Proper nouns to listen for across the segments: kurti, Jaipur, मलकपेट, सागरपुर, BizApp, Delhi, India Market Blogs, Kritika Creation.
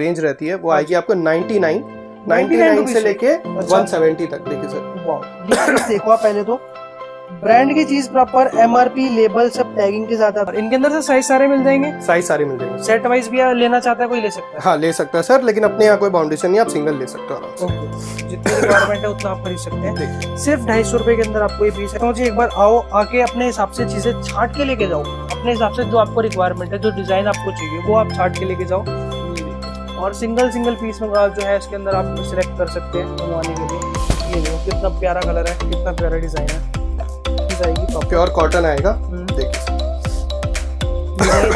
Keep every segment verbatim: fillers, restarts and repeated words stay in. Range रहती है वो आएगी आपको निन्यानवे से लेके एक सौ सत्तर तक। देखिए सर देखो पहले तो ब्रांड की चीज प्रॉपर एमआरपी लेबल सब टैगिंग के साथ है। इनके अंदर से साइज सारे मिल जाएंगे, साइज सारे मिल जाएंगे। सेट वाइज भी लेना चाहता है कोई ले सकता है। हाँ ले सकता है सर, लेकिन अपने यहाँ कोई बाउंडेशन नहीं, आप सिंगल ले सकते हो। जितनी रिक्वायरमेंट है उतना आप खरीद सकते हैं। सिर्फ ढाई सौ रुपए के अंदर आपको ये पीस है। एक बार आओ आके अपने हिसाब से चीजें छाट के लेके जाओ, अपने हिसाब से जो आपको रिक्वायरमेंट है, जो डिजाइन आपको चाहिए वो आप छाट के लेके जाओ। और सिंगल सिंगल पीस में जो है इसके अंदर आप सिलेक्ट कर सकते हैं मंगवाने के लिए। ये देखो कितना प्यारा कलर है, कितना प्यारा डिजाइन है। प्योर कॉटन आएगा, देखिए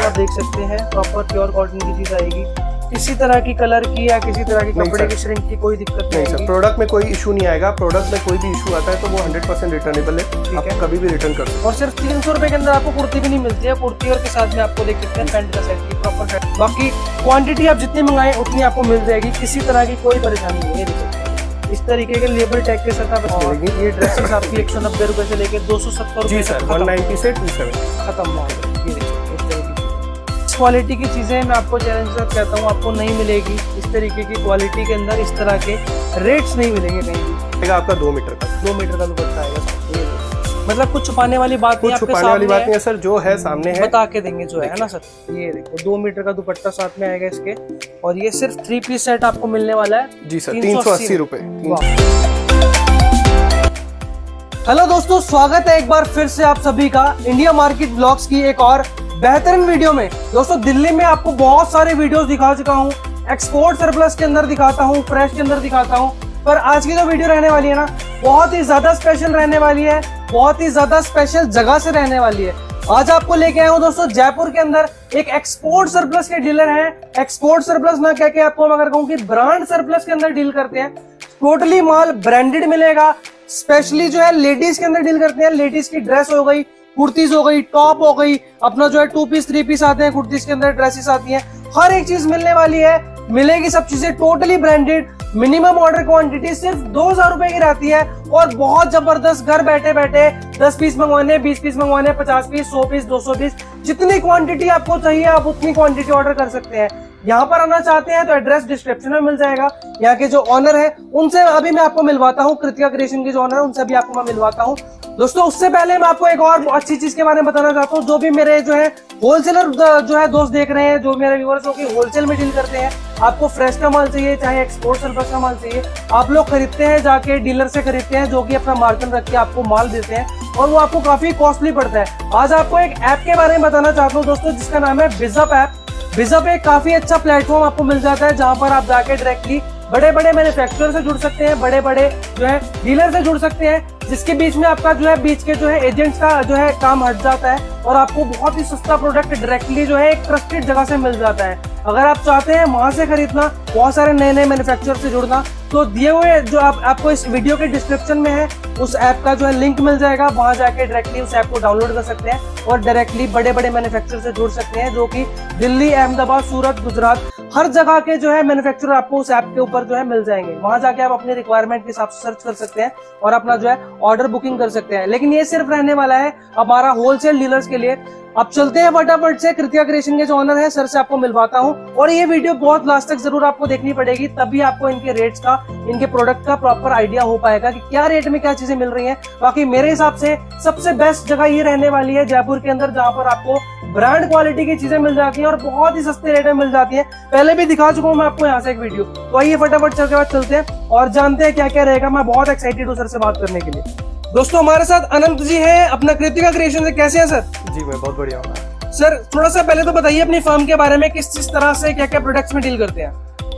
आप देख सकते हैं प्रॉपर प्योर कॉटन की चीज आएगी। किसी तरह की कलर की या किसी तरह की कपड़े की श्रिंक की कोई दिक्कत नहीं सर। प्रोडक्ट में कोई इशू नहीं आएगा। प्रोडक्ट में कोई भी इशू आता है तो वो हंड्रेड परसेंट रिटर्नेबल है, आप कभी भी रिटर्न कर सकते हैं। और सिर्फ तीन सौ रुपए के अंदर आपको कुर्ती भी नहीं मिलती है। कुर्ती और के साथ में आपको देख सकते हैं पैंट का सेट की प्रॉपर सेट। बाकी क्वांटिटी आप जितनी मंगाए उतनी आपको मिल जाएगी, किसी तरह की कोई परेशानी नहीं है। इस तरीके के लेबर टैग के साथ आप ये ड्रेसेस आपकी एक सौ नब्बे रुपए से लेकर दो सौ सत्तर जी सर एक सौ नब्बे से दो सौ सत्तर खत्म हो गए। इस क्वालिटी की चीजें मैं आपको चैलेंज के साथ कहता हूँ आपको नहीं मिलेगी। इस तरीके की क्वालिटी के अंदर इस तरह के रेट्स नहीं मिलेंगे कहीं भी। आपका दो मीटर का दो मीटर का दुपट्टा आएगा, मतलब कुछ छुपाने वाली बात नहीं, आपके छुपाने वाली बात नहीं है सर। जो है सामने है बता के देंगे जो है ना सर। ये देखो दो मीटर का दुपट्टा साथ में आएगा इसके। और ये सिर्फ थ्री पीस सेट आपको मिलने वाला है जी सर तीन सौ अस्सी रुपए। हेलो दोस्तों, स्वागत है एक बार फिर से आप सभी का इंडिया मार्केट ब्लॉग्स की एक और बेहतरीन वीडियो में। दोस्तों दिल्ली में आपको बहुत सारे वीडियो दिखा चुका हूँ, एक्सपोर्ट सरप्लस के अंदर दिखाता हूँ, फ्रेश के अंदर दिखाता हूँ, पर आज की जो वीडियो रहने वाली है ना बहुत ही ज्यादा स्पेशल रहने वाली है, बहुत ही ज्यादा स्पेशल जगह से रहने वाली है। आज आपको लेके आया हूँ दोस्तों जयपुर के अंदर एक एक्सपोर्ट सरप्लस के डीलर हैं। एक्सपोर्ट सरप्लस ना कह के आपको मैं अगर कहूँ कि ब्रांड सरप्लस के अंदर डील करते हैं। टोटली माल ब्रांडेड मिलेगा, स्पेशली जो है लेडीज के अंदर डील करते हैं। लेडीज की ड्रेस हो गई, कुर्तीज हो गई, टॉप हो गई, अपना जो है टू पीस थ्री पीस आते हैं, कुर्तीज के अंदर ड्रेसेस आती है, हर एक चीज मिलने वाली है। मिलेगी सब चीजें totally branded. Minimum order quantity सिर्फ दो हजार रुपए की रहती है और बहुत जबरदस्त। घर बैठे बैठे दस पीस मंगवाने, बीस पीस मंगवाने, पचास पीस, सौ पीस, दो सौ पीस, जितनी क्वांटिटी आपको चाहिए आप उतनी क्वांटिटी ऑर्डर कर सकते हैं। यहाँ पर आना चाहते हैं तो एड्रेस डिस्क्रिप्शन में मिल जाएगा। यहाँ के जो ऑनर है उनसे अभी मैं आपको मिलवाता हूँ, कृतिका क्रिएशन के जो ऑनर है उनसे भी आपको मैं मिलवाता हूँ। दोस्तों उससे पहले मैं आपको एक और अच्छी चीज के बारे में बताना चाहता हूँ। जो भी मेरे जो है होलसेलर जो है दोस्त देख रहे हैं, जो मेरे व्यूअर्स हो कि होलसेल में डील करते हैं, आपको फ्रेश का माल चाहिए चाहे एक्सपोर्ट सरप्लस का माल चाहिए, आप लोग खरीदते हैं जाके डीलर से खरीदते हैं जो कि अपना मार्जिन रख के आपको माल देते हैं और वो आपको काफी कॉस्टली पड़ता है। आज आपको एक ऐप के बारे में बताना चाहता हूँ दोस्तों जिसका नाम है BizApp ऐप। BizApp एक काफी अच्छा प्लेटफॉर्म आपको मिल जाता है जहाँ पर आप जाके डायरेक्टली बड़े बड़े मैन्युफैक्चरर से जुड़ सकते हैं, बड़े बड़े जो है डीलर से जुड़ सकते हैं, जिसके बीच में आपका जो है बीच के जो है एजेंट्स का जो है काम हट जाता है और आपको बहुत ही सस्ता प्रोडक्ट डायरेक्टली जो है एक ट्रस्टेड जगह से मिल जाता है। अगर आप चाहते हैं वहां से खरीदना, बहुत सारे नए नए मैन्युफैक्चरर से जुड़ना, तो दिए हुए जो आप, आपको इस वीडियो के डिस्क्रिप्शन में है उस ऐप का जो है लिंक मिल जाएगा। वहां जाके डायरेक्टली उस ऐप को डाउनलोड कर सकते हैं और डायरेक्टली बड़े बड़े मैन्युफैक्चरर से जुड़ सकते हैं जो कि दिल्ली, अहमदाबाद, सूरत, गुजरात, हर जगह के जो है मैन्युफैक्चरर आपको उस ऐप के ऊपर जो है मिल जाएंगे। वहां जाके आप अपने रिक्वायरमेंट के हिसाब से सर्च कर सकते हैं और अपना जो है ऑर्डर बुकिंग कर सकते हैं। लेकिन ये सिर्फ रहने वाला है हमारा होलसेल डीलर्स के लिए। अब चलते हैं फटाफट से कृतिका क्रिएशन के जो ऑनर है सर से आपको मिलवाता हूँ। और ये वीडियो बहुत लास्ट तक जरूर आपको देखनी पड़ेगी, तभी आपको इनके रेट्स का, इनके प्रोडक्ट का प्रॉपर आइडिया हो पाएगा कि क्या रेट में क्या चीजें मिल रही हैं। बाकी मेरे हिसाब से सबसे बेस्ट जगह ये रहने वाली है जयपुर के अंदर, जहाँ पर आपको ब्रांड क्वालिटी की चीजें मिल जाती हैं और बहुत ही सस्ते रेट में मिल जाती है। पहले भी दिखा चुका हूँ मैं आपको यहाँ से एक वीडियो, तो आइए फटाफट चल के बाद चलते हैं और जानते हैं क्या क्या रहेगा। मैं बहुत एक्साइटेड हूँ सर से बात करने के लिए। दोस्तों हमारे साथ अनंत जी हैं अपना कृतिका क्रिएशन से। कैसे हैं सर? जी मैं बहुत बढ़िया हूँ सर। थोड़ा सा पहले तो बताइए अपनी फर्म के बारे में, किस किस तरह से क्या क्या प्रोडक्ट्स में डील करते हैं?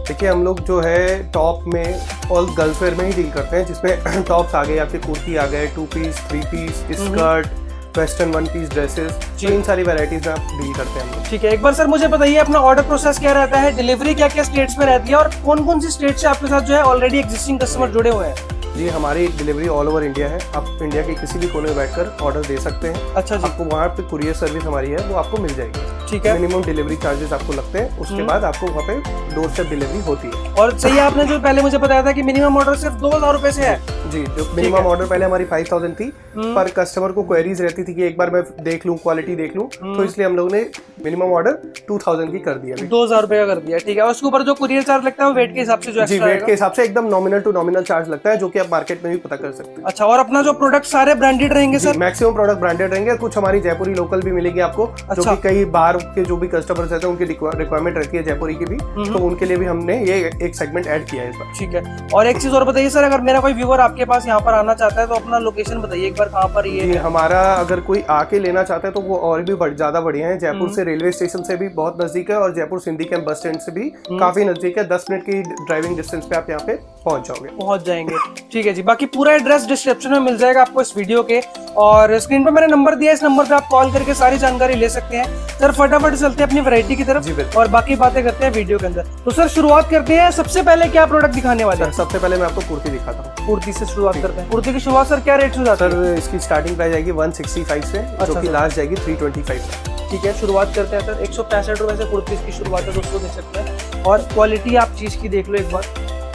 देखिए हम लोग जो है टॉप में ऑल गर्ल्स वेयर में ही डील करते हैं, जिसमें टॉप्स आ गए, आपके कुर्ती आ गए, two piece, three piece, skirt, western one piece dresses, इन सारी वेराइटीज में आप डील करते हैं हम लोग। ठीक है, एक बार सर मुझे बताइए अपना ऑर्डर प्रोसेस क्या रहता है, डिलीवरी क्या क्या स्टेट्स में रहती है और कौन कौन सी स्टेट से आपके साथ जो है ऑलरेडी एग्जिस्टिंग कस्टमर जुड़े हुए हैं? जी हमारी डिलीवरी ऑल ओवर इंडिया है, आप इंडिया के किसी भी कोने में बैठकर ऑर्डर दे सकते हैं। अच्छा जी, आपको वहाँ पे कुरियर सर्विस हमारी है वो आपको मिल जाएगी। ठीक है, मिनिमम डिलीवरी चार्जेस आपको लगते हैं, उसके बाद आपको वहाँ पे डोर स्टेप डिलीवरी होती है। और सही आपने जो पहले मुझे बताया था कि मिनिमम ऑर्डर सिर्फ दो हजार रुपए से है जी, जो मिनिमम ऑर्डर पहले हमारी फाइव थाउजेंड थी, पर कस्टमर को क्वेरीज रहती थी कि एक बार मैं देख लूँ, क्वालिटी देख लूँ, तो इसलिए हम लोग ने मिनिमम ऑर्डर टू थाउजेंड की कर दिया, दो हजार रुपए का कर दिया। ठीक है, उसके ऊपर जो कुरियर चार्ज लगता है वो वेट के हिसाब से, जो जी वेट के हिसाब से एकदम नॉमिनल टू नॉमिनल चार्ज लगता है, जो कि आप मार्केट में भी पता कर सकते हैं। अच्छा, और अपना जो प्रोडक्ट सारे ब्रांडेड रहेंगे सर, मैक्सिमम प्रोडक्ट ब्रांडेड रहेंगे, कुछ हमारी जयपुरी लोकल भी मिलेगी आपको। अच्छा, जो कि कई बाहर के जो भी कस्टमर्स रहते हैं उनकी रिक्वायरमेंट रखी है जयपुरी की भी, तो उनके लिए भी हमने ये एक सेगमेंट ऐड किया है इस बार। ठीक है, और एक चीज और बताइए सर, अगर मेरा कोई व्यूअर आपके पास यहाँ पर आना चाहता है तो अपना लोकेशन बताइए एक बार कहाँ पर ये हमारा। अगर कोई आके लेना चाहता है तो वो और भी ज्यादा बढ़िया है, जयपुर से रेलवे स्टेशन से भी बहुत नजदीक है और Jaipur Sindhi camp bus stand से भी काफी नजदीक है, दस मिनट की ड्राइविंग डिस्टेंस पे आप यहाँ पे पहुंच जाओगे, पहुंच जाएंगे। ठीक है जी, बाकी पूरा एड्रेस डिस्क्रिप्शन में मिल जाएगा आपको इस वीडियो के, और स्क्रीन पे मैंने नंबर दिया, इस नंबर पे आप कॉल करके सारी जानकारी ले सकते हैं। सर फटाफट चलते हैं अपनी वैरायटी की तरफ और बाकी बातें करते हैं वीडियो के अंदर। तो सर शुरुआत करते हैं, सबसे पहले क्या प्रोडक्ट दिखाने वाले हैं? सबसे पहले मैं आपको कुर्ती दिखाता हूँ, कुर्ती से शुरुआत करते हैं। कुर्ती की शुरुआत सर क्या रेट से जाती है? सर इसकी स्टार्टिंग प्राइस आएगी वन सिक्सटी फाइव से, जो कि लास्ट जाएगी थ्री ट्वेंटी फाइव। ठीक है, शुरुआत करते हैं सर एक सौ पैंसठ रुपए से कुर्तीज की शुरुआत है दोस्तों, देख सकते हैं। और क्वालिटी आप चीज की देख लो एक बार,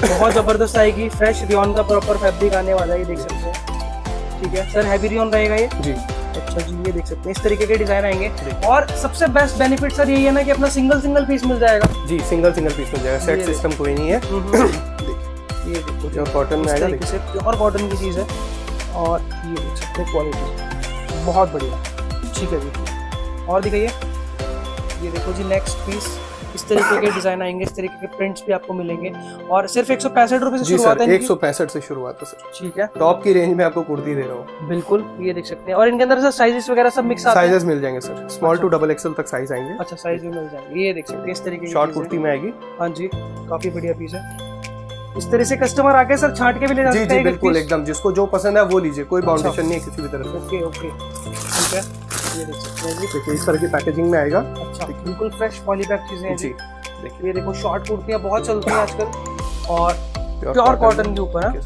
बहुत जबरदस्त आएगी, फ्रेश रियॉन का प्रॉपर फैब्रिक आने वाला है, ये देख सकते हैं। ठीक है सर, हैवी रियॉन रहेगा ये जी। अच्छा जी, ये देख सकते हैं, इस तरीके के डिजाइन आएंगे। और सबसे बेस्ट बेनिफिट सर यही है ना कि अपना सिंगल सिंगल पीस मिल जाएगा जी, सिंगल सिंगल पीस मिल जाएगा, सेट सिस्टम कोई नहीं है, ये कॉटन में आएगा, इसे प्योर कॉटन की चीज है। और ये देख सकते हैं क्वालिटी बहुत बढ़िया। ठीक है जी, और दिखाइए, ये देखो जी नेक्स्ट पीस, इस तरीके के डिजाइन आएंगे, इस तरीके के प्रिंट्स भी आपको मिलेंगे, और सिर्फ एक सौ पैंसठ रुपए से शुरुआत है। एक सौ पैंसठ से शुरुआत है सर। ठीक है, टॉप की रेंज में आपको कुर्ती दे रहा हूँ। बिल्कुल, ये देख सकते हैं। और इनके अंदर सर साइजेस वगैरह सब मिक्स आते हैं? साइजेस मिल जाएंगे sir, small to double XL तक साइज आएंगे। अच्छा, साइज भी मिल जाएंगे, ये देख सकते हैं, इस तरीके की शॉर्ट कुर्ती में आएगी। हाँ जी, काफी बढ़िया पीस है, इस तरह से कस्टमर आके सर छांट के भी ले जा सकते हैं। बिल्कुल एकदम, जिसको जो पसंद है वो लीजिए, कोई बाउंडेशन नहीं है किसी भी तरह से। ओके, ठीक है, ये देख सकते हैं जी, देखिए इस तरह की पैकेजिंग में आएगा। अच्छा, बिल्कुल फ्रेश पॉलीपैक चीजें हैं जी, देखिए ये देखो, शॉर्ट कुर्तियां बहुत चलती हैं आजकल, और प्योर कॉटन के ऊपर है,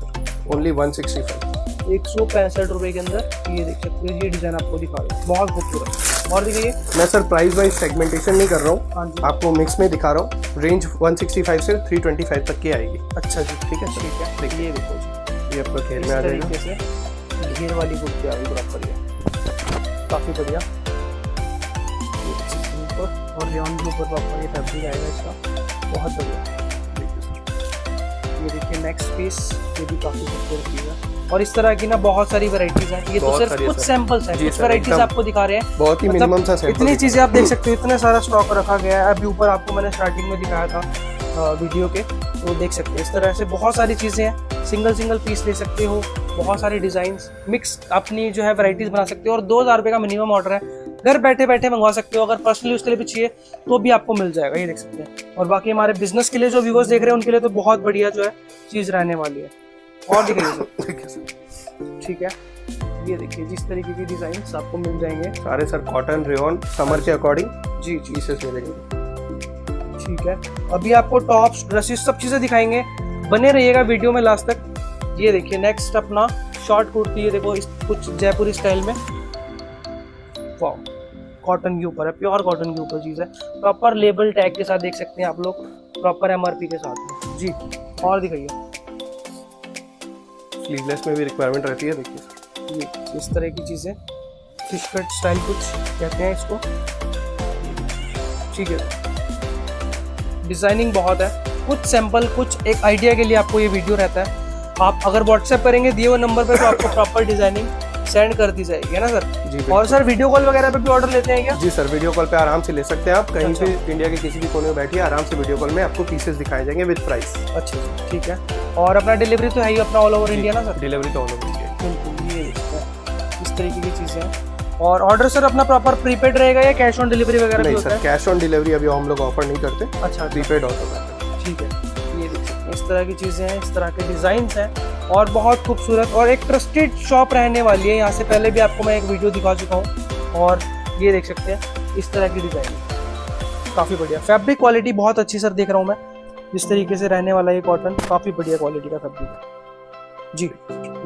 ओनली वन सिक्सटी फाइव, एक सौ पैंसठ रुपए के अंदर। ये देख सकते हैं, ये डिजाइन आपको दिखा रहा हूँ, बहुत खूबसूरत। और देखिए, मैं सर प्राइस वाइज सेगमेंटेशन नहीं कर रहा हूँ, आपको मिक्स में दिखा रहा हूँ, रेंज वन सिक्सटी फाइव से थ्री ट्वेंटी फाइव तक की आएगी। अच्छा जी, ठीक है ठीक है, देखिए ये देखो, ये आपका घेर में आ जाएगा, घेर वाली कुर्ती आएगी प्रॉपर, ये काफ़ी बढ़िया। और लियॉन के ऊपर आपको ये फैब्रिक आएगा इसका, बहुत बढ़िया। ये देखिए नेक्स्ट पीस, ये भी काफ़ी खूबसूरत चीज़ है, और इस तरह की ना बहुत सारी वैरायटीज हैं। ये तो सिर्फ कुछ सैंपल्स हैं, कुछ वैरायटीज आपको दिखा रहे हैं, बहुत ही मिनिमम सा सैंपल, इतनी चीज़ें आप देख सकते हो, इतना सारा स्टॉक रखा गया है। अभी ऊपर आपको मैंने स्टार्टिंग में दिखाया था वीडियो के, तो देख सकते हैं इस तरह से बहुत सारी चीज़ें हैं, सिंगल सिंगल पीस ले सकते हो, बहुत सारे डिज़ाइंस मिक्स अपनी जो है वैराइटीज़ बना सकते हो। और दो हज़ार रुपये का मिनिमम ऑर्डर है, घर बैठे बैठे मंगवा सकते हो, अगर पर्सनली उसके लिए भी चाहिए तो भी आपको मिल जाएगा, ये देख सकते हैं। और बाकी हमारे बिजनेस के लिए जो व्यूवर्स देख रहे हैं उनके लिए तो बहुत बढ़िया जो है चीज़ रहने वाली है। और दिखाइए, ठीक है, ये देखिए जिस तरीके की डिज़ाइन आपको मिल जाएंगे सारे सर, कॉटन रेयॉन समर के अकॉर्डिंग जी चीजें मिलेंगी। ठीक है, अभी आपको टॉप्स ड्रेसेस सब चीज़ें दिखाएंगे, बने रहिएगा वीडियो में लास्ट तक। ये देखिए नेक्स्ट अपना शॉर्ट कुर्ती, ये देखो इस कुछ जयपुरी स्टाइल में, वाओ, कॉटन के ऊपर है, प्योर कॉटन के ऊपर चीज़ है, प्रॉपर लेबल टैग के साथ देख सकते हैं आप लोग, प्रॉपर एमआरपी के साथ जी। और दिखाइए, स्लीवलेस में भी रिक्वायरमेंट रहती है, देखिए ये इस तरह की चीज़ें, फिश कट स्टाइल कुछ कहते हैं इसको। ठीक है, डिज़ाइनिंग बहुत है, कुछ सैंपल कुछ एक आइडिया के लिए आपको ये वीडियो रहता है। आप अगर व्हाट्सएप करेंगे दिए हुए नंबर पे तो आपको प्रॉपर डिज़ाइनिंग सेंड कर दी जाएगी, है ना सर जी। और सर वीडियो कॉल वगैरह पे भी ऑर्डर लेते हैं क्या? जी सर, वीडियो कॉल पे आराम से ले सकते हैं आप, कहीं भी इंडिया के किसी भी कोने में बैठिए, आराम से वीडियो कॉल में आपको पीसेस दिखाए जाएंगे विद प्राइस। अच्छा जी, ठीक है, और अपना डिलीवरी तो है ही अपना ऑल ओवर इंडिया ना सर? डिलीवरी तो ऑल ओवर इंडिया, बिल्कुल, ये इस तरीके की चीज़ें हैं। और ऑर्डर सर अपना प्रॉपर प्रीपेड रहेगा या कैश ऑन डिलीवरी वगैरह भी होता है? कैश ऑन डिलीवरी अभी हम लोग ऑफर नहीं करते। अच्छा, प्रीपेड ऑर्डर, ठीक है, ये इस तरह की चीज़ें हैं, इस तरह के डिज़ाइंस हैं, और बहुत खूबसूरत, और एक ट्रस्टेड शॉप रहने वाली है। यहाँ से पहले भी आपको मैं एक वीडियो दिखा चुका हूँ, और ये देख सकते हैं इस तरह की डिज़ाइन, काफ़ी बढ़िया फैब्रिक क्वालिटी बहुत अच्छी सर देख रहा हूँ मैं, जिस तरीके से रहने वाला ये कॉटन, काफ़ी बढ़िया क्वालिटी का फैब्रिक है। जी।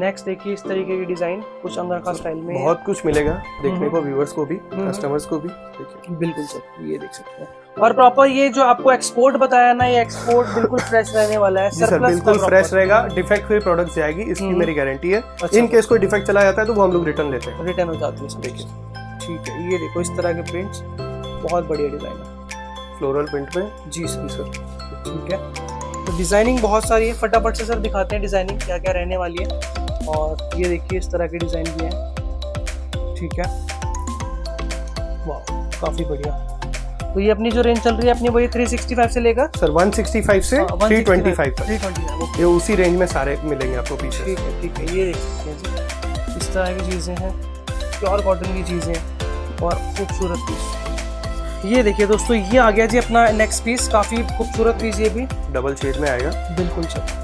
नेक्स्ट देखिए इस तरीके की डिजाइन कुछ अंदर का स्टाइल में बहुत कुछ मिलेगा देखने को, व्यूअर्स को भी, कस्टमर्स को भी। देखिए बिल्कुल सर, ये देख सकते हैं। और प्रॉपर ये जो आपको एक्सपोर्ट बताया ना, ये एक्सपोर्ट बिल्कुल फ्रेश रहने वाला है सर, बिल्कुल फ्रेश रहेगा, डिफेक्ट फ्री प्रोडक्ट जाएगी, इसकी मेरी गारंटी है। इन केस कोई डिफेक्ट चला जाता है तो वो हम लोग रिटर्न लेते हैं, रिटर्न हो जाते हैं। देखिए ठीक है, ये देखो इस तरह के प्रिंट्स, बहुत बढ़िया डिजाइन है फ्लोरल प्रिंट में। जी सर सर ठीक है, तो डिजाइनिंग बहुत सारी है। फटाफट से सर दिखाते हैं डिजाइनिंग क्या क्या रहने वाली है। और ये देखिए इस तरह की डिजाइन भी है, ठीक है, वाह काफी बढ़िया। तो ये अपनी जो रेंज चल रही है अपनी वही तीन सौ पैंसठ से लेकर सर एक सौ पैंसठ से तीन सौ पच्चीस तक, ये उसी रेंज में सारे मिलेंगे आपको पीछे। ठीक है ठीक है, ये देखिए इस तरह की चीजें हैं, प्योर कॉटन की चीजें और खूबसूरत पीस। ये देखिए दोस्तों, ये आ गया जी अपना नेक्स्ट पीस, काफी खूबसूरत पीस, ये भी डबल शेड में आएगा। बिल्कुल सर,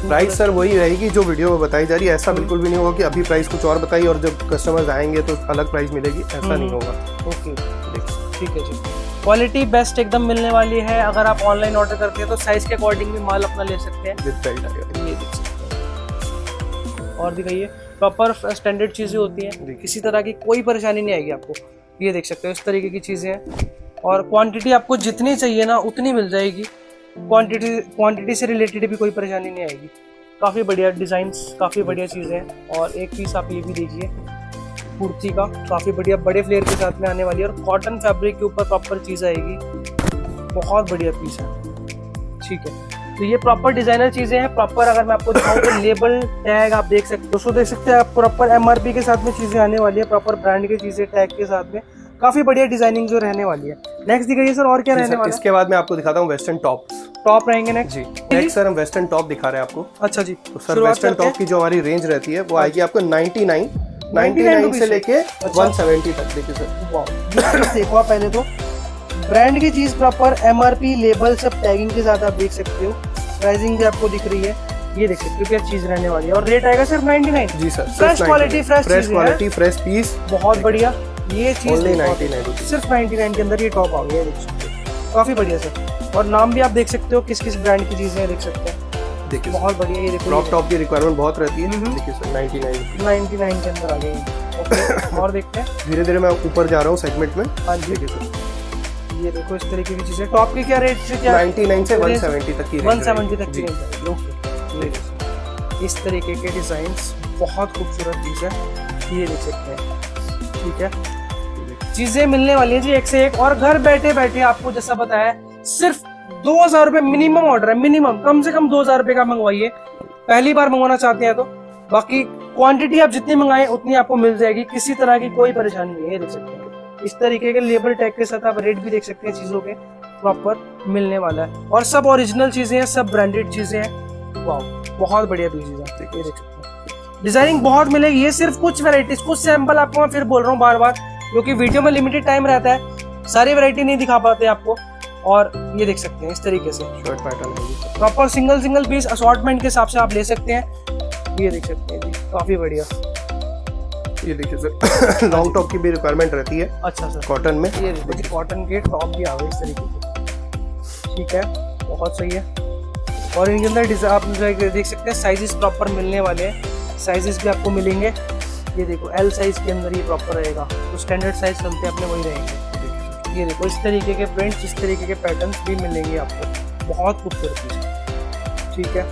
प्राइस सर वही रहेगी जो वीडियो में बताई जा रही है। ऐसा बिल्कुल भी नहीं होगा कि अभी प्राइस कुछ और बताइए और जब कस्टमर्स आएंगे तो अलग प्राइस मिलेगी, ऐसा नहीं होगा। ओके ठीक है जी, क्वालिटी बेस्ट एकदम मिलने वाली है। अगर आप ऑनलाइन ऑर्डर करते हैं तो साइज के अकॉर्डिंग भी माल अपना ले सकते हैं, विद बेल्ट आएगा। ये देख सकते हैं, और दिखाइए, प्रॉपर स्टैंडर्ड चीजें होती हैं, किसी तरह की कोई परेशानी नहीं आएगी आपको। ये देख सकते हो इस तरीके की चीज़ें हैं, और क्वांटिटी आपको जितनी चाहिए ना उतनी मिल जाएगी, क्वांटिटी क्वांटिटी से रिलेटेड भी कोई परेशानी नहीं आएगी। काफ़ी बढ़िया डिज़ाइंस, काफ़ी बढ़िया चीज़ें हैं। और एक पीस आप ये भी देखिए कुर्ती का, काफ़ी बढ़िया बड़े फ्लेयर के साथ में आने वाली है, और कॉटन फैब्रिक के ऊपर प्रॉपर चीज़ आएगी, बहुत बढ़िया पीस है। ठीक है, तो ये प्रॉपर डिजाइनर चीजें हैं। प्रॉपर अगर मैं आपको दिखाऊं तो लेबल टैग आप देख सकते हो, दोस्तों देख सकते हैं आप, प्रॉपर एमआरपी के साथ में चीजें आने वाली है, प्रॉपर ब्रांड की चीजें टैग के साथ में, काफी बढ़िया डिजाइनिंग जो रहने वाली है। नेक्स्ट दिखाइए सर और क्या रहने वाला है। इसके बाद मैं आपको दिखाता हूँ वेस्टर्न टॉप टॉप रहेंगे नेक्स्ट। जी नेक्स्ट सर हम वेस्टर्न टॉप दिखा रहे हैं आपको। अच्छा जी, तो सर वेस्टर्न टॉप की जो हमारी रेंज रहती है वो आएगी आपको नाइनटी नाइन नाइनटी नाइन से लेके वन सेवेंटी तक। देखिए सर, देखो आप पहले तो ब्रांड की चीज, प्रॉपर एमआरपी लेबल सब टैगिंग के साथ आप देख सकते हो, प्राइसिंग भी आपको दिख रही है। ये देख सकते हो क्या चीज रहने वाली है, और रेट आएगा सिर्फ निन्यानवे। जी sir, fresh quality, fresh fresh quality, fresh piece, बहुत बढ़िया। ये चीज निन्यानवे सिर्फ निन्यानवे के अंदर ये टॉप आ गया, देख सकते हो काफी बढ़िया सर। और नाम भी आप देख सकते हो किस किस ब्रांड की चीजें देख सकते हैं। देखिए बहुत बढ़िया, ये देखो टॉप की रिक्वायरमेंट बहुत रहती है। देखिए सर निन्यानवे निन्यानवे के अंदर आ गए। ओके, और देखते हैं धीरे धीरे मैं ऊपर जा रहा हूँ सेगमेंट में। देखिए सर, ये देखो इस तरीके की चीजें, टॉप की क्या रेट से क्या निन्यानवे से एक सौ सत्तर तक की रेंज, एक सौ सत्तर तक की रेंज। ओके, इस तरीके के डिजाइंस, बहुत खूबसूरत चीज है, ये देख सकते हैं। ठीक है, चीजें मिलने वाली है जी एक से एक, और घर बैठे बैठे आपको जैसा बताया सिर्फ दो हजार रुपए मिनिमम ऑर्डर है, मिनिमम कम से कम दो हजार रुपए का मंगवाइए, पहली बार मंगवाना चाहते हैं तो। बाकी क्वांटिटी आप जितनी मंगाए उतनी आपको मिल जाएगी, किसी तरह की कोई परेशानी नहीं है। देख सकते हैं इस तरीके के लेबल टैग के साथ आप रेट भी देख सकते हैं, चीजों के प्रॉपर मिलने वाला है, और सब ओरिजिनल चीजें हैं, सब ब्रांडेड चीजें हैं। वाओ, बहुत बढ़िया चीजें आप देख सकते हैं, डिजाइनिंग बहुत मिलेगी। ये सिर्फ कुछ वैराइटीज, कुछ सैंपल आपको मैं फिर बोल रहा हूँ बार बार, क्योंकि वीडियो में लिमिटेड टाइम रहता है, सारी वैरायटी नहीं दिखा पाते आपको। और ये देख सकते हैं इस तरीके से short pattern, proper single single piece assortment के हिसाब से आप ले सकते हैं। ये देख सकते हैं, काफी बढ़िया। ये देखिए सर, लॉन्ग टॉप की भी रिक्वायरमेंट रहती है। अच्छा सर, कॉटन में ये देखिए कॉटन के टॉप भी आ गए इस तरीके के। ठीक है, बहुत सही है, और इनके अंदर आप देख सकते हैं साइजेस प्रॉपर मिलने वाले हैं, साइजेस भी आपको मिलेंगे। ये देखो एल साइज के अंदर ये प्रॉपर रहेगा, तो स्टैंडर्ड साइज चलते अपने वही रहेंगे। ये देखो इस तरीके के प्रिंट्स, इस तरीके के पैटर्न भी मिलेंगे आपको, बहुत खूबसूरत चीज़। ठीक है,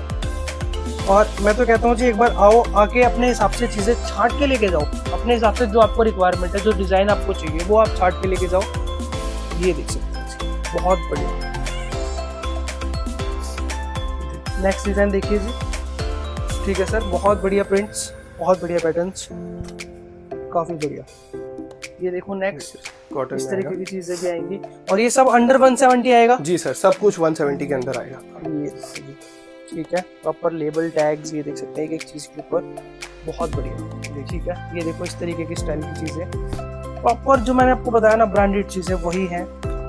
और मैं तो कहता हूँ जी एक बार आओ, आके अपने हिसाब से चीज़ें छांट के लेके जाओ, अपने हिसाब से जो आपको रिक्वायरमेंट है, जो डिज़ाइन आपको चाहिए वो आप छांट के लेके जाओ। ये देख सकते हैं, बहुत बढ़िया। नेक्स्ट डिज़ाइन देखिए जी। ठीक है सर, बहुत बढ़िया प्रिंट्स, बहुत बढ़िया पैटर्न्स, काफ़ी बढ़िया। ये देखो नेक्स्ट कॉटन, इस तरीके की चीज़ें भी आएंगी, और ये सब अंडर एक सौ सत्तर आएगा। जी सर, सब कुछ एक सौ सत्तर के अंदर आएगा। ये ठीक है, प्रॉपर लेबल टैग्स ये देख सकते हैं एक एक चीज़ के ऊपर, बहुत बढ़िया। ठीक है, ये देखो इस तरीके की स्टाइल की चीज़ें, प्रॉपर जो मैंने आपको बताया ना ब्रांडेड चीज़ें वही हैं,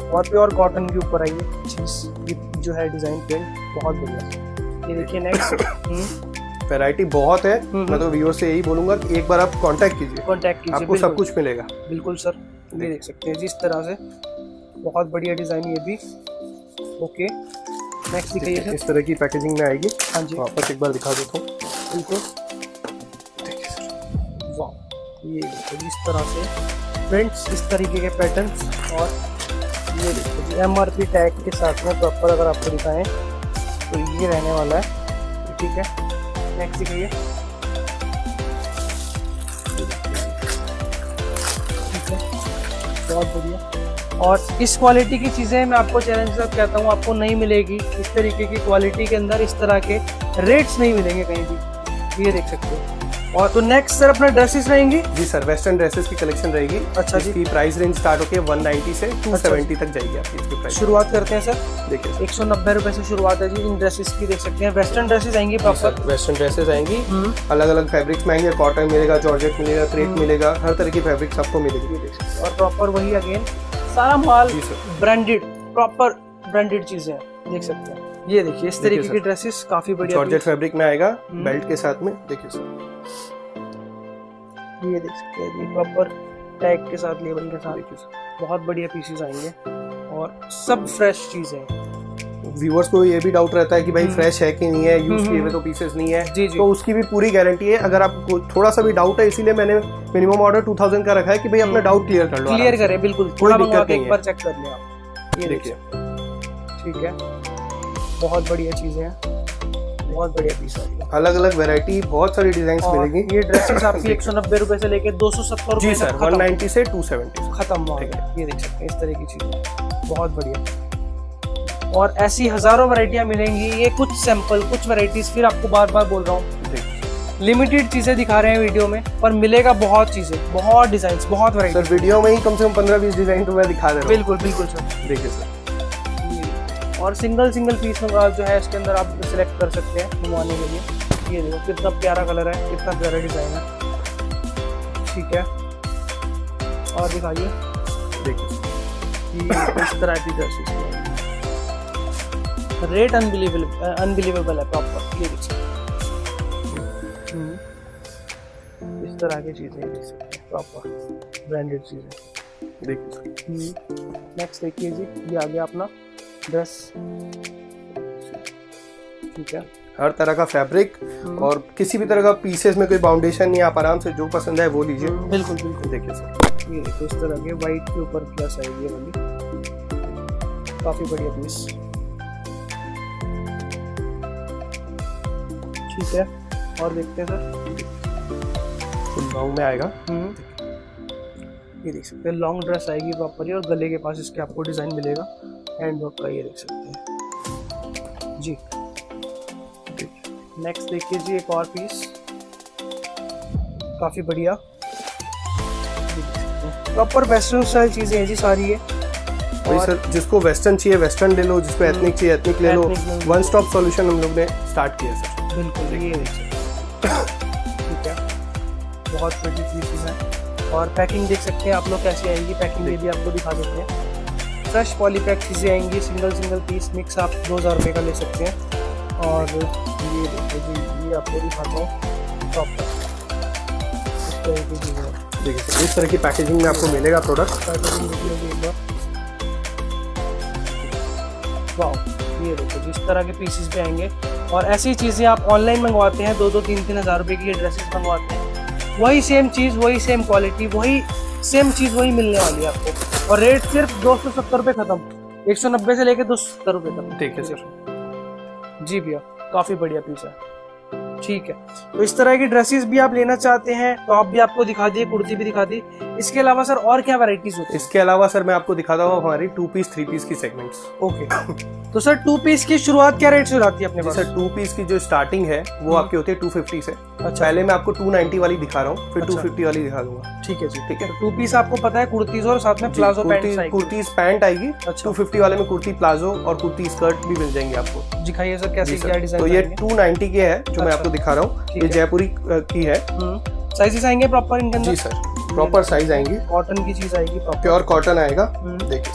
और प्योर कॉटन के ऊपर आई है चीज़ जो है, डिज़ाइन पेंट बहुत बढ़िया। ये देखिए नेक्स्ट, वैरायटी बहुत है, मैं तो व्यूअर्स से यही बोलूँगा कि एक बार आप कॉन्टैक्ट कीजिए, कॉन्टैक्ट कीजिए, आपको सब कुछ मिलेगा। बिल्कुल सर, ये देख सकते हैं जिस तरह से, बहुत बढ़िया डिज़ाइन ये भी। ओके, नेक्स्ट इस तरह की पैकेजिंग में आएगी। हाँ जी, वापस एक बार दिखा देता हूँ। इनको देखिए। वाह, ये देखो इस तरह से प्रिंट्स, इस तरीके के पैटर्न्स, और ये देखो एम आर पी टैग के साथ में प्रॉपर अगर आपको दिखाएं तो ये रहने वाला है। ठीक है, नेक्स्ट दिखाइए। ठीक है, बहुत बढ़िया। और इस क्वालिटी की चीज़ें मैं आपको चैलेंज के साथ कहता हूँ आपको नहीं मिलेगी, इस तरीके की क्वालिटी के अंदर इस तरह के रेट्स नहीं मिलेंगे कहीं भी, ये देख सकते हो। और तो नेक्स्ट सर अपना ड्रेसेस रहेंगी जी सर, वेस्टर्न ड्रेसेस की कलेक्शन रहेगी। अच्छा जी, प्राइस रेंज स्टार्ट होके वन नाइन्टी से टू सेवेंटी तक जाएगी आपकी इसकी प्राइस। शुरुआत करते हैं सर, देखिए एक सौ नब्बे रुपये से शुरुआत है जी इन ड्रेसेस की, देख सकते हैं। वेस्टर्न ड्रेसेस आएंगी, प्रॉपर वेस्टर्न ड्रेसेस आएंगी, अलग अलग फैब्रिक्स में आएंगे, कॉटन मिलेगा, जॉर्जेट मिलेगा, क्रेप मिलेगा, हर तरह की फैब्रिक्स आपको मिलेगी। और प्रॉपर वही अगेन सारा माल ब्रांडेड, प्रॉपर ब्रांडेड चीजें देख सकते हैं। ये देखिए इस तरीके की ड्रेसेस काफी बढ़िया, जॉर्जेट फैब्रिक में आएगा, बेल्ट के साथ में देखिए सर, ये देख सकते हैं, ये प्रॉपर टैग के साथ, लेबल के साथ, देखिए बहुत बढ़िया पीसेस आएंगे और सब फ्रेश चीज है। व्यूअर्स को ये भी डाउट रहता है कि भाई फ्रेश है कि नहीं है, यूज किए हुए तो पीसेस नहीं है जी जी। तो उसकी भी पूरी गारंटी है। अगर आपको थोड़ा सा भी डाउट है, इसीलिए मैंने मिनिमम ऑर्डर टू थाउजेंड का रखा है कि भाई अपना डाउट क्लियर कर लो, क्लियर करें बिल्कुल, थोड़ा बहुत एक बार चेक कर लें आप। ये देखिए, ठीक है, बहुत बढ़िया चीजें हैं, बहुत बढ़िया पीस है, अलग अलग वैरायटी, बहुत सारी डिजाइन मिलेगी। ये ड्रेसेस आपकी एक सौ नब्बे रुपए से लेकर दो सौ सत्तर रुपए सर, वन नाइन्टी से टू सेवेंटी खत्म हो गया। ये देख सकते हैं इस तरह की चीजें, बहुत बढ़िया। और ऐसी हजारों वैरायटियाँ मिलेंगी, ये कुछ सैंपल, कुछ वैरायटीज, फिर आपको बार बार बोल रहा हूँ लिमिटेड चीज़ें दिखा रहे हैं वीडियो में, पर मिलेगा बहुत चीज़ें, बहुत डिजाइन, बहुत वैरायटी। सर वीडियो में ही कम से कम पंद्रह बीस डिजाइन तो मैं दिखा दे रहा हूँ। बिल्कुल बिल्कुल सर, देखिए सर। और सिंगल सिंगल पीस में जो है इसके अंदर आप सिलेक्ट कर सकते हैं घुमाने के लिए। ये देखो कितना प्यारा कलर है, कितना प्यारा डिजाइन है। ठीक है, और दिखाइए, देखिए इस तरह की ड्रेसेस, रेट अनबिलीवेबल अनबिलीवेबल है प्रॉपर, ये इस तरह की चीजें प्रॉपर ब्रांडेड चीजें देखिए। नेक्स्ट देखिए जी, ये आ गया अपना ड्रेस। ठीक है, हर तरह का फैब्रिक और किसी भी तरह का पीसेस में कोई बाउंडेशन नहीं, आप आराम से जो पसंद है वो लीजिए। बिल्कुल बिल्कुल, देखिए सर, ये देखिए इस तरह के वाइट के ऊपर प्लस आएगी ये वाली, काफी बढ़िया पीस। ठीक है, और देखते हैं सर, फुल बाहू में आएगा, ये देख सकते हैं। लॉन्ग ड्रेस आएगी प्रॉपर ही, और गले के पास इसके आपको डिजाइन मिलेगा हैंड वर्क का, ये देख सकते हैं जी। नेक्स्ट देखिए जी एक और पीस, काफी बढ़िया, प्रॉपर वेस्टर्न स्टाइल चीजें हैं जी सारी ये। और सर जिसको वेस्टर्न चाहिए वेस्टर्न ले लो, जिसको एथनिक चाहिए एथनिक ले लो, वन स्टॉप सॉल्यूशन हम लोग ने स्टार्ट किया सर। बिल्कुल, ये ठीक है, बहुत बड़ी चीज़ है। और पैकिंग देख सकते हैं आप लोग कैसी आएगी, पैकिंग में भी आपको दिखा देते हैं। फ्रेश पॉलीपैक चीज़ें आएंगी, सिंगल सिंगल पीस मिक्स आप दो हज़ार रुपये का ले सकते हैं। और ये देखो जी, ये आपको दिखाता हूँ टॉप तक, इस तरह की चीज़ें देखिए सर, इस तरह की पैकेजिंग में आपको मिलेगा प्रोडक्ट। पैकेजिंग देखिए एक बार, वाह, ये देखो जी इस तरह के पीसेस भी आएंगे। और ऐसी चीज़ें आप ऑनलाइन मंगवाते हैं, दो दो तीन तीन हज़ार रुपये की ड्रेसेस मंगवाते हैं, वही सेम चीज़, वही सेम क्वालिटी, वही सेम चीज़ वही मिलने वाली है आपको, और रेट सिर्फ दो सौ सत्तर रुपये खत्म, एक सौ नब्बे से लेकर दो सौ सत्तर रुपये तक। ठीक है सर जी भैया, काफ़ी बढ़िया पीस है। ठीक है, तो इस तरह की ड्रेसेस भी आप लेना चाहते हैं तो आप भी, आपको दिखा दिए, कुर्ती भी दिखा दी। इसके अलावा सर और क्या वैरायटीज होती है? इसके अलावा सर मैं आपको दिखाता हूँ हमारी टू पीस थ्री पीस की सेगमेंट्स। ओके, तो सर टू पीस की शुरुआत क्या रेट से होती है अपने पास? सर टू पीस की जो स्टार्टिंग है वो आपकी होती है टू फिफ्टी से। अच्छा, पहले मैं आपको टू नाइन्टी वाली दिखा रहा हूँ, फिर टू फिफ्टी वाली दिखा दूंगा। ठीक है जी, ठीक है। टू पीस आपको पता है कुर्तीज और साथ में प्लाजो पैंट, कुर्तीज पैंट आएगी। टू फिफ्टी वाले में कुर्ती प्लाजो और कुर्ती स्कर्ट भी मिल जाएंगी आपको। दिखाइए सर कैसे क्या डिजाइन। तो ये टू नाइन्टी के है जो मैं आपको दिखा रहा हूँ, ये जयपुरी की है। साइजेस आएंगे प्रॉपर इनके अंदर जी सर, प्रॉपर साइज आएंगे, कॉटन की चीज आएगी, प्योर कॉटन आएगा। देखिए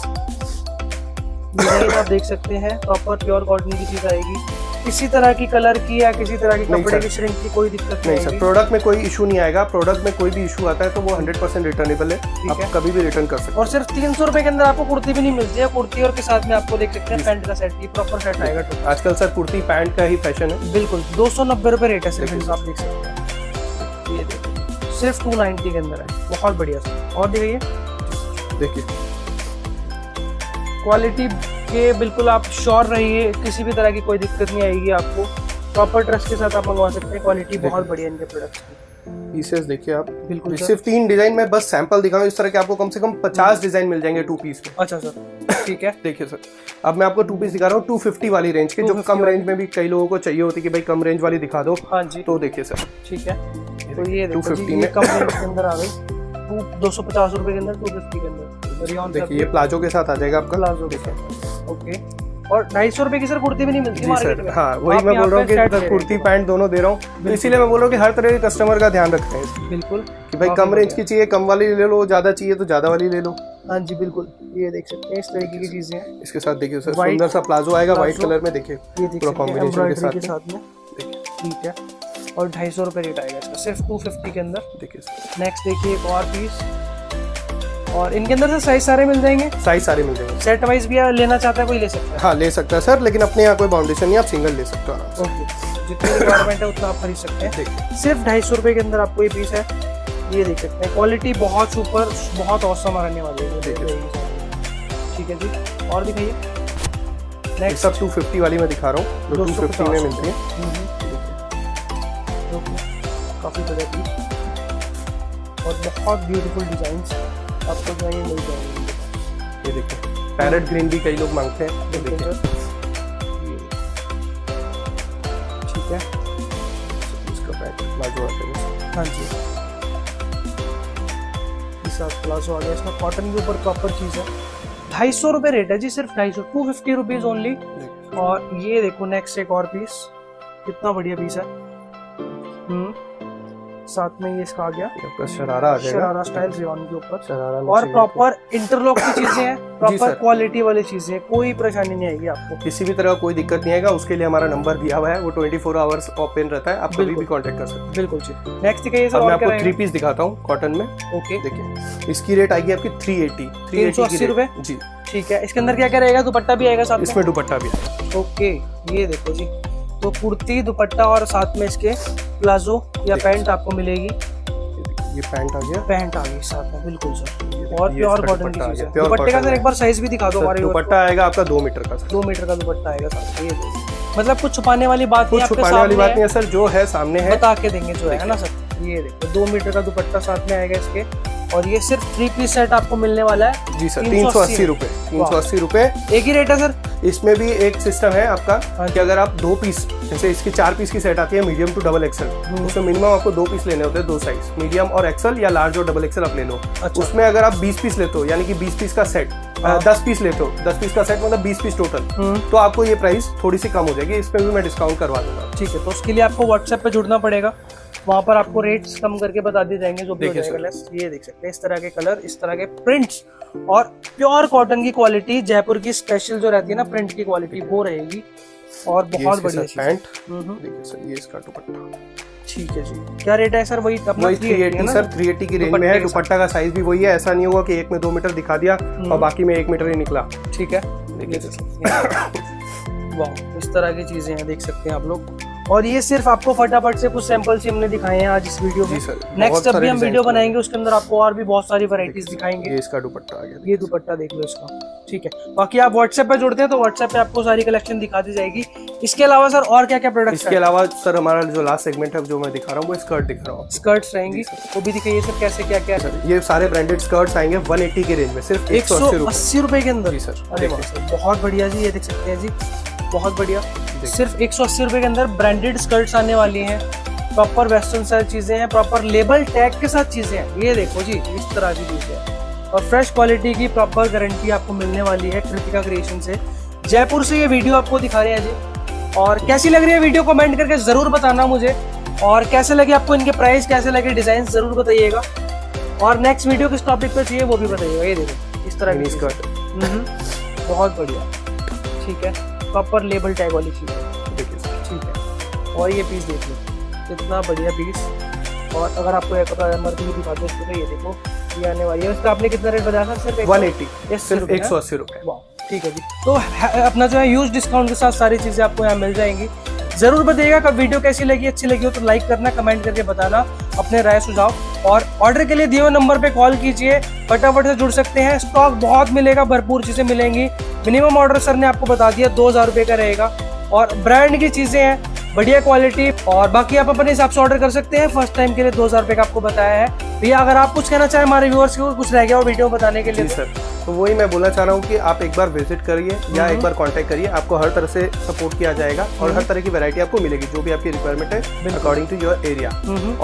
तो आप देख सकते हैं प्रॉपर प्योर कॉटन की चीज आएगी, किसी तरह की कलर की या किसी तरह की कपड़े की श्रिंक की कोई दिक्कत नहीं सर। प्रोडक्ट में कोई इशू नहीं आएगा, प्रोडक्ट में कोई भी इशू आता है तो वो हंड्रेड परसेंट रिटर्नेबल है, आप है। कभी भी रिटर्न कर सकते हैं। और सिर्फ तीन सौ रुपए के अंदर आपको कुर्ती भी नहीं मिलती है, कुर्ती और के साथ में आपको देख सकते हैं पैंट का सेट, ये प्रॉपर सेट आएगा। आजकल सर कुर्ती पैंट का ही फैशन है। बिल्कुल दो सौ नब्बे रुपए रेट है सिर्फ, आप देख सकते हैं सिर्फ टू नाइनटी के अंदर है, बहुत बढ़िया सर। और दिखाइए, देखिए क्वालिटी के बिल्कुल आप श्योर रहिए, किसी भी तरह की कोई दिक्कत नहीं आएगी आपको, प्रॉपर ट्रस्ट के साथ आप मंगवा सकते हैं। क्वालिटी बहुत बढ़िया इनके प्रोडक्ट्स की। पीसेस देखिए आप, बिल्कुल सिर्फ तीन डिजाइन में बस सैंपल दिखाऊं, इस तरह के आपको कम से कम पचास डिजाइन मिल जाएंगे टू पीस में। अच्छा सर ठीक है। देखिए सर अब मैं आपको टू पीस दिखा रहा हूँ टू फिफ्टी वाली रेंज के, जो कम रेंज में भी कई लोगों को चाहिए होती है कि भाई कम रेंज वाली दिखा दो। हाँ जी, तो देखिए सर ठीक है, तो ये टू फिफ्टी में कम रेंज के अंदर आ गई, दो सौ पचास रुपए के अंदर, टू फिफ्टी के अंदर। देखिए ये प्लाजो के साथ आ जाएगा आपका, प्लाजो के साथ ओके। और ढाई सौ रुपए की सर कुर्ती भी नहीं मिलती मार्केट में। हाँ वही मैं बोल रहा हूँ कि कुर्ती पैंट दोनों दे रहा हूँ, इसीलिए मैं बोल रहा हूँ कि हर तरह के कस्टमर का ध्यान रखते हैं बिल्कुल, कि भाई कम रेंज की चाहिए कम वाली ले लो, ज्यादा चाहिए तो ज्यादा वाली ले लो। हाँ जी बिल्कुल, ये देख सकते हैं इस तरीके की चीजें हैं। इसके साथ देखिए सर सुंदर सा प्लाजो आएगा व्हाइट कलर में, देखिए पूरा कॉम्बिनेशन के साथ में, ठीक है। और ढाई सौ रुपये रेट आएगा इसका सिर्फ टू फिफ्टी के अंदर। देखिए नेक्स्ट देखिए एक और पीस, और इनके अंदर से साइज सारे मिल जाएंगे, साइज सारे मिल जाएंगे। सेट वाइज भी लेना चाहता है कोई ले सकता है। हाँ ले सकता है सर, लेकिन अपने यहाँ कोई बाउंडेशन नहीं, आप सिंगल ले सकते हो। ओके, जितनी रिक्वायरमेंट है उतना आप खरीद सकते हैं। सिर्फ ढाई सौ रुपये के अंदर आपको ये पीस है, ये देख सकते हैं। क्वालिटी बहुत सुपर, बहुत औसम रहने वाली है, ठीक है जी। और दिखाइए नेक्स्ट, सब टू फिफ्टी वाली मैं दिखा रहा हूँ, जो टू फिफ्टी में मिलती है, काफी बड़े पीस और बहुत ब्यूटीफुल डिजाइंस आपको जो ये मिल जाएंगे। ये देखिए पैरेट ग्रीन भी कई लोग मांगते हैं, ये देखिए ठीक है इसका पैकेट प्लाजो आता है। हाँ जी इस साथ प्लाजो आ गया, इसमें कॉटन के ऊपर प्रॉपर चीज है। ढाई सौ रुपये रेट है जी, सिर्फ ढाई सौ, टू फिफ्टी रुपीज ओनली। और ये देखो नेक्स्ट एक और पीस, कितना बढ़िया पीस है। साथ में ये इसका आ गया आपका शरारा आ जाएगा, शरारा स्टाइल रिवान के ऊपर शरारा, और प्रॉपर इंटरलॉक की चीजें हैं, प्रॉपर क्वालिटी वाली चीजें, कोई परेशानी नहीं आएगी आपको, किसी भी तरह कोई दिक्कत नहीं आएगा। उसके लिए हमारा नंबर दिया हुआ है, वो ट्वेंटी फोर आवर्स ओपन रहता है, आप कभी भी कांटेक्ट कर सकते हैं। बिल्कुल जी, नेक्स्ट दिखाइए सर। मैं आपको थ्री पीस दिखाता हूँ कॉटन में। ओके देखिए इसकी रेट आएगी आपकी थ्री एटी तीन सौ अस्सी रुपए जी, ठीक है। इसके अंदर क्या क्या रहेगा, दुपट्टा भी आएगा साथ में, इसमें दुपट्टा भी आएगा। ओके ये देखो जी, तो कुर्ती दुपट्टा और साथ में इसके प्लाजो या पैंट आपको मिलेगी। ये पैंट आ गया, पैंट आ गई साथ में, बिल्कुल सर। और प्योर कॉटन की चीज है। दुपट्टे का सर एक बार साइज भी दिखा दो हमारे, दुपट्टा आएगा आपका दो मीटर का, दो मीटर का दुपट्टा आएगा साथ में। मतलब कुछ छुपाने वाली बात नहीं, छुपाने वाली बात नहीं है सर, जो है सामने है, बता के देंगे जो है ना सर। ये देखो दो मीटर का दुपट्टा साथ में आएगा इसके, और ये सिर्फ थ्री पीस सेट आपको मिलने वाला है जी सर, तीन सौ अस्सी रुपए तीन सौ अस्सी रुपए एक ही रेट है सर। इसमें भी एक सिस्टम है आपका कि अगर आप दो पीस, जैसे इसकी चार पीस की सेट आती है मीडियम टू डबल एक्सल, उसमें मिनिमम आपको दो पीस लेने होते हैं, दो साइज मीडियम और एक्सल या लार्ज और डबल एक्सल आप ले लो। अच्छा। उसमें अगर आप बीस पीस लेते हो, यानी कि बीस पीस का सेट, दस पीस लेते हो, दस पीस का सेट मतलब बीस पीस टोटल, तो आपको ये प्राइस थोड़ी सी कम हो जाएगी, इसमें भी मैं डिस्काउंट करवा दूंगा, ठीक है। तो उसके लिए आपको व्हाट्सएप पे जुड़ना पड़ेगा, वहाँ पर आपको रेट्स कम करके बता दिए जाएंगे जो भी जाएगा। ये देख सकते हैं इस तरह के कलर, इस तरह के प्रिंट्स, और प्योर कॉटन की क्वालिटी, जयपुर की स्पेशल जो रहती है ना प्रिंट की क्वालिटी, वो रहेगी। और बहुत बढ़िया पैंट, देखिए सर ये इसका दुपट्टा, ठीक है जी। क्या रेट है सर? वही वही three eighty sir, three eighty की रेंज में है। दुपट्टा का साइज भी वही है, ऐसा नहीं होगा कि एक में दो मीटर दिखा दिया और बाकी में एक मीटर ही निकला, ठीक है। वाह, इस तरह की चीजें हैं, देख सकते हैं आप लोग। और ये सिर्फ आपको फटाफट से कुछ सैंपल्स हमने दिखाए हैं आज इस वीडियो में। नेक्स्ट जब भी हम वीडियो बनाएंगे उसके अंदर आपको और भी बहुत सारी वैरायटीज दिखाएंगे। ये इसका दुपट्टा आ गया, ये दुपट्टा देख लो इसका, ठीक है। बाकी आप व्हाट्सएप पे जुड़ते हैं तो व्हाट्सएप पे आपको सारी कलेक्शन दिखा दी जाएगी। इसके अलावा सर और क्या क्या प्रोडक्ट? इसके अलावा सर हमारा जो लास्ट सेगमेंट है जो मैं दिखा रहा हूँ वो स्कर्ट दिख रहा हूँ, स्कर्ट्स रहेंगी, वो भी दिखाइए सर कैसे क्या क्या। ये सारे ब्रांडेड स्कर्ट्स आएंगे वन एटी के रेंज में, सिर्फ एक सौ अस्सी रुपए के अंदर सर। अरे बहुत बढ़िया जी, ये देख सकते हैं जी, बहुत बढ़िया। सिर्फ एक सौ अस्सी रुपए के अंदर ब्रांडेड स्कर्ट्स आने वाली हैं, प्रॉपर वेस्टर्न साइज चीजें हैं, प्रॉपर लेबल टैग के साथ चीजें हैं। ये देखो जी इस तरह की चीजें, और फ्रेश क्वालिटी की प्रॉपर गारंटी आपको मिलने वाली है कृतिका क्रिएशन से। जयपुर से ये वीडियो आपको दिखा रहे हैं जी, और कैसी लग रही है वीडियो कमेंट करके जरूर बताना मुझे, और कैसे लगे आपको इनके प्राइस, कैसे लगे डिजाइन, जरूर बताइएगा। और नेक्स्ट वीडियो किस टॉपिक पर चाहिए वो भी बताइएगा। ये देखो इस तरह की स्कर्ट, बहुत बढ़िया। ठीक है, प्रॉपर लेबल टैग वाली चीज़ देखिए ठीक है। और ये पीस देख लो कितना बढ़िया पीस। और अगर आपको एक मर्जी दिखा दो तो ये देखो ये आने वाली है। उसका आपने कितना रेट बताया था? सिर्फ वन एटी, सिर्फ एक सौ अस्सी रुपये ठीक है जी। तो अपना जो है यूज डिस्काउंट के साथ सारी चीज़ें आपको यहाँ मिल जाएंगी। जरूर बताइएगा कब वीडियो कैसी लगी, अच्छी लगी हो तो लाइक करना, कमेंट करके बताना अपने राय सुझाव। और ऑर्डर के लिए दिए हुए नंबर पे कॉल कीजिए, फटाफट से जुड़ सकते हैं। स्टॉक बहुत मिलेगा, भरपूर चीज़ें मिलेंगी। मिनिमम ऑर्डर सर ने आपको बता दिया दो हज़ार रुपये का रहेगा। और ब्रांड की चीज़ें हैं, बढ़िया क्वालिटी। और बाकी आप अपने हिसाब से ऑर्डर कर सकते हैं। फर्स्ट टाइम के लिए दो हज़ार रुपये का आपको बताया है भैया। अगर आप कुछ कहना चाहें हमारे व्यूअर्स को, कुछ रह गया और वीडियो बताने के लिए सर? तो वही मैं बोलना चाह रहा हूँ कि आप एक बार विजिट करिए या एक बार कांटेक्ट करिए, आपको हर तरह से सपोर्ट किया जाएगा और हर तरह की वैरायटी आपको मिलेगी जो भी आपकी रिक्वायरमेंट है अकॉर्डिंग टू योर एरिया।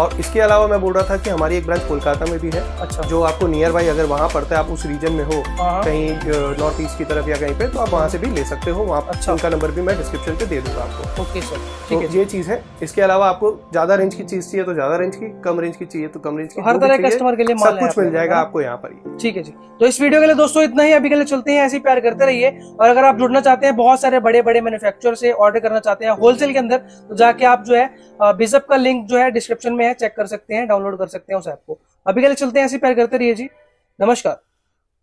और इसके अलावा मैं बोल रहा था कि हमारी एक ब्रांच कोलकाता में भी है। अच्छा। जो आपको नियर बाई अगर वहाँ पड़ता है, आप उस रीजन में हो कहीं नॉर्थ ईस्ट की तरफ या कहीं पे, तो आप वहाँ से भी ले सकते हो। वहाँ अच्छा उनका नंबर भी मैं डिस्क्रिप्शन पे दे दूँगा आपको। ओके सर ठीक है, ये चीज़ है। इसके अलावा आपको ज़्यादा रेंज की चीज़ चाहिए तो ज़्यादा रेंज की, कम रेंज की चाहिए तो कम रेंज की, हर तरह कस्टमर के लिए सब कुछ मिल जाएगा आपको यहाँ पर। ठीक है जी, तो इस वीडियो के लिए तो इतना ही अभी के लिए। चलते हैं ऐसे ही, प्यार करते रहिए। और अगर आप जुड़ना चाहते हैं बहुत सारे बड़े बड़े मैन्युफैक्चरर से, ऑर्डर करना चाहते हैं होलसेल के अंदर, तो जाके आप जो है BizApp का लिंक जो है डिस्क्रिप्शन में है, चेक कर सकते हैं, डाउनलोड कर सकते हैं उस ऐप को। अभी के लिए चलते हैं ऐसे ही, प्यार करते रहिए जी। नमस्कार।